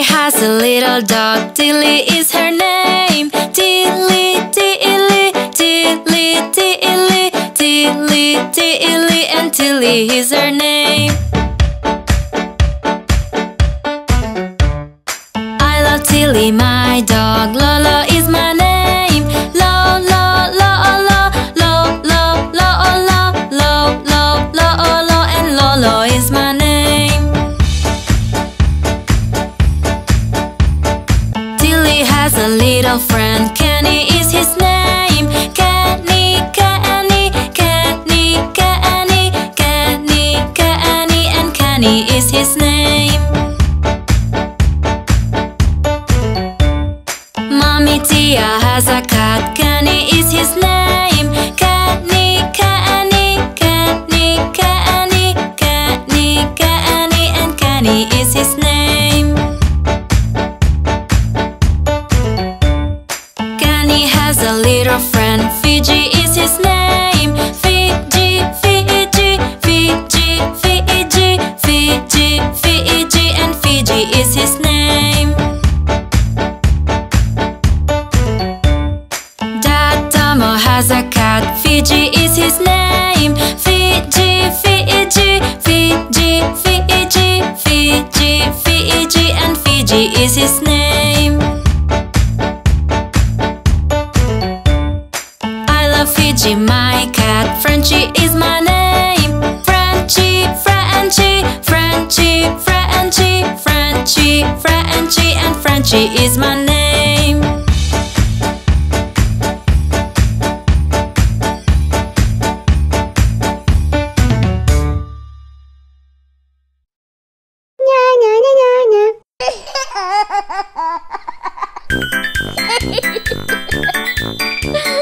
Frenchy has a little dog. Tilly is her name. Tilly, Tilly, Tilly, Tilly, Tilly, Tilly, and Tilly is her name. I love Tilly, my dog. Lolo is my name. Lolo, Lolo, Lolo, Lolo, Lolo, Lolo, and Lolo is my name. A little friend, Kenny is his name. Kenny, Kenny, Kenny, Kenny, Kenny, Kenny, and Kenny is his name. Mommy Tia has a cat. Kenny is his name. Kenny, Kenny, Kenny, Kenny, Kenny, Kenny, and Kenny is his name. Kenny has a little friend. Fiji is his name. Fiji, Fiji, Fiji, Fiji, Fiji, Fiji, and Fiji is his name. Dad Tomo has a cat. Fiji is his name. Fiji, Fiji, Fiji, Fiji, Fiji, Fiji, and Fiji is his name. Fiji, my cat. Frenchy is my name. Frenchy, Frenchy, Frenchy, Frenchy, Frenchy, Frenchy, and Frenchy is my name.